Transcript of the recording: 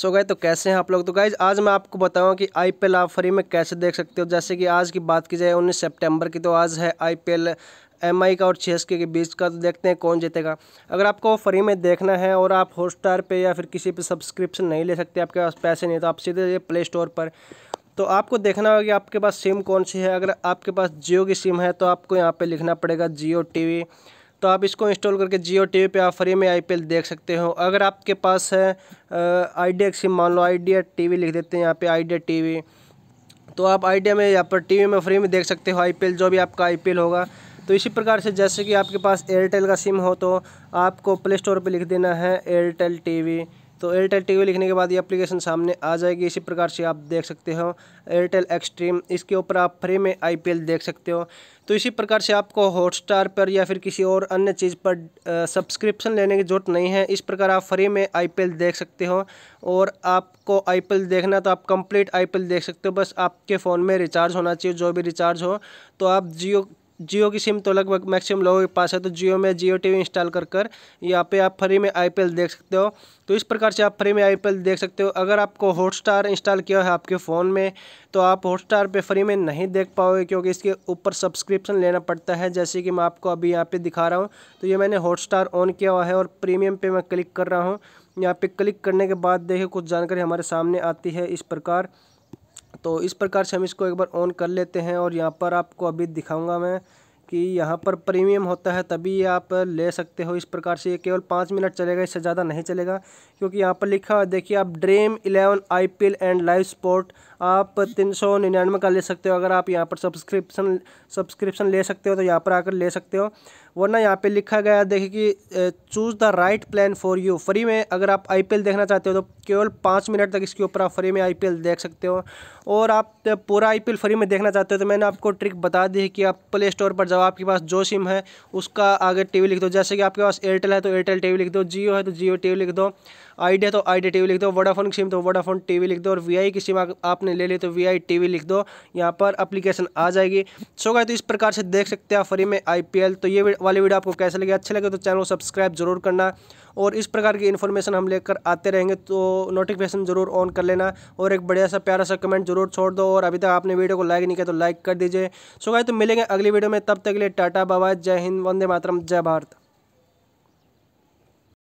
So guys तो कैसे हैं आप लोग। तो गाइस आज मैं आपको बताऊंगा कि आईपीएल आप फ्री में कैसे देख सकते हो। जैसे कि आज की बात की जाए 19 सितंबर की, तो आज है आईपीएल MI का और CSK के बीच का। तो देखते हैं कौन जीतेगा। अगर आपको फ्री में देखना है और आप हॉटस्टार पे या फिर किसी पे सब्सक्रिप्शन नहीं ले सकते, आपके पास पैसे नहीं, तो आप सीधे ये प्ले स्टोर पर, तो आपको देखना होगा कि आपके पास सिम कौन सी है। अगर आपके पास जियो की सिम है तो आपको यहाँ पे लिखना पड़ेगा जियो TV। तो आप इसको इंस्टॉल करके जियो TV पे आप फ्री में IPL देख सकते हो। अगर आपके पास है आइडिया सिम, मान लो आइडिया TV लिख देते हैं यहाँ पे, आइडिया TV, तो आप आइडिया में यहाँ पर TV में फ्री में देख सकते हो IPL, जो भी आपका IPL होगा। तो इसी प्रकार से जैसे कि आपके पास एयरटेल का सिम हो तो आपको प्ले स्टोर पर लिख देना है एयरटेल TV। तो एयरटेल TV लिखने के बाद ये एप्लीकेशन सामने आ जाएगी। इसी प्रकार से आप देख सकते हो एयरटेल एक्सट्रीम, इसके ऊपर आप फ्री में IPL देख सकते हो। तो इसी प्रकार से आपको हॉटस्टार पर या फिर किसी और अन्य चीज़ पर सब्सक्रिप्शन लेने की ज़रूरत नहीं है। इस प्रकार आप फ्री में IPL देख सकते हो। और आपको IPL देखना तो आप कंप्लीट IPL देख सकते हो, बस आपके फ़ोन में रिचार्ज होना चाहिए, जो भी रिचार्ज हो। तो आप जियो की सिम तो लगभग मैक्सिमम लोगों के पास है, तो जियो में जियो TV इंस्टॉल कर यहाँ पे आप फ्री में IPL देख सकते हो। तो इस प्रकार से आप फ्री में IPL देख सकते हो। अगर आपको हॉटस्टार इंस्टॉल किया है आपके फ़ोन में तो आप हॉटस्टार पे फ्री में नहीं देख पाओगे, क्योंकि इसके ऊपर सब्सक्रिप्शन लेना पड़ता है। जैसे कि मैं आपको अभी यहाँ पर दिखा रहा हूँ, तो ये मैंने हॉटस्टार ऑन किया हुआ है और प्रीमियम पर मैं क्लिक कर रहा हूँ। यहाँ पर क्लिक करने के बाद देखिए कुछ जानकारी हमारे सामने आती है इस प्रकार। तो इस प्रकार से हम इसको एक बार ऑन कर लेते हैं और यहाँ पर आपको अभी दिखाऊंगा मैं कि यहाँ पर प्रीमियम होता है तभी आप ले सकते हो। इस प्रकार से ये केवल 5 मिनट चलेगा, इससे ज़्यादा नहीं चलेगा, क्योंकि यहाँ पर लिखा हुआ देखिए आप Dream eleven IPL and live sport आप 399 का ले सकते हो। अगर आप यहाँ पर सब्सक्रिप्शन ले सकते हो तो यहाँ पर आकर ले सकते हो, वरना यहाँ पे लिखा गया देखिए कि choose the right plan for you. Free में अगर आप IPL देखना चाहते हो तो केवल 5 मिनट तक इसके ऊपर आप फ्री में IPL देख सकते हो। और आप पूरा IPL फ्री में देखना चाहते हो तो मैंने आपको ट्रिक बता दी है कि आप प्ले स्टोर पर जाओ, आपके पास जो सिम है उसका आगे TV लिख दो। जैसे कि आपके पास एयरटेल है तो एयरटेल TV लिख दो, जियो है तो जियो TV लिख दो, आइडिया तो आइडिया TV लिख दो, वोडाफोन की सिम तो वोडाफोन TV लिख दो, और VI की सिम आपने ले ली तो VI TV लिख दो। यहाँ पर एप्लीकेशन आ जाएगी। सो गाइस तो इस प्रकार से देख सकते हैं फ्री में IPL। तो ये वाली वीडियो आपको कैसे लगे, अच्छे लगे तो चैनल को सब्सक्राइब जरूर करना, और इस प्रकार की इन्फॉर्मेशन हम लेकर आते रहेंगे, तो नोटिफिकेशन जरूर ऑन कर लेना, और एक बढ़िया सा प्यारा सा कमेंट जरूर छोड़ दो। और अभी तक आपने वीडियो को लाइक नहीं किया तो लाइक कर दीजिए। सो गाइस तो मिलेंगे अगली वीडियो में, तब तक के लिए टाटा बाय बाय, जय हिंद, वंदे मातरम, जय भारत।